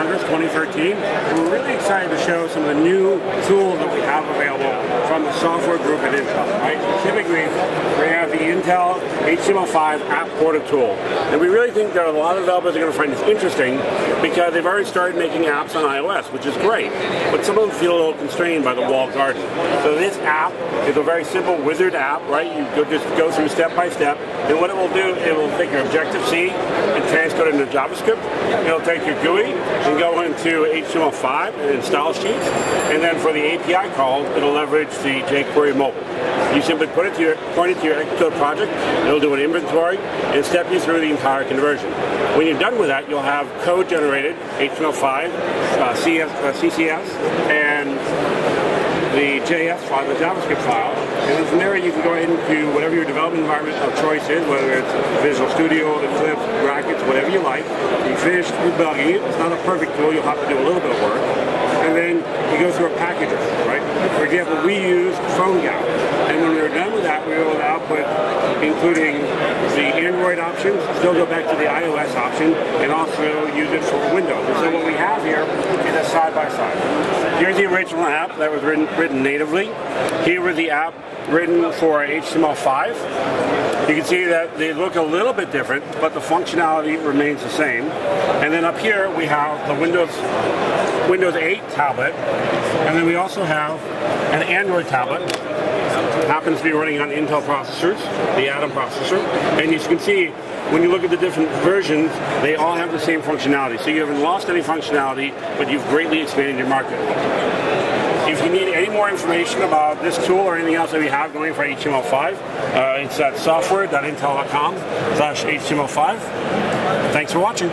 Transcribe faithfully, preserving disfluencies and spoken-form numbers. Congress twenty thirteen, and we're really excited to show some of the new tools that we have available from the software group at Intel. Right? Specifically, we have the Intel H T M L five App Porter tool, and we really think that a lot of developers are going to find this interesting because they've already started making apps on iOS, which is great, but some of them feel a little constrained by the walled garden. So this app is a very simple wizard app, right? You just go through step by step, and what it will do, it will take your Objective-C and transcode it into JavaScript. It'll take your G U I and go into H T M L five and style sheets, and then for the A P I call, it'll leverage the jQuery mobile. You simply put it to your, point it to your Xcode project, it'll do an inventory, and step you through the entire conversion. When you're done with that, you'll have code generated, H T M L five, uh, C S, uh, C C S, and the J S file, the JavaScript file, and then from there you can go into whatever your development environment of choice is, whether it's Visual Studio, Eclipse, Brackets, whatever you like. You finish debugging it. It's not a perfect tool, you'll have to do a little bit of work, and then you go through a package, right? For example, we use PhoneGap, and when we were done with that, we were able to output, including the Android option, still go back to the iOS option, and also use it for Windows. And so what we have here is a side-by-side. -side. Here's the original app that was written, written natively. Here was the app written for H T M L five. You can see that they look a little bit different, but the functionality remains the same. And then up here we have the Windows Windows eight tablet, and then we also have an Android tablet. It happens to be running on Intel processors, the Atom processor. And as you can see, when you look at the different versions, they all have the same functionality. So you haven't lost any functionality, but you've greatly expanded your market. If you need any more information about this tool or anything else that we have going for H T M L five, uh, it's at software dot intel dot com slash H T M L five. Thanks for watching.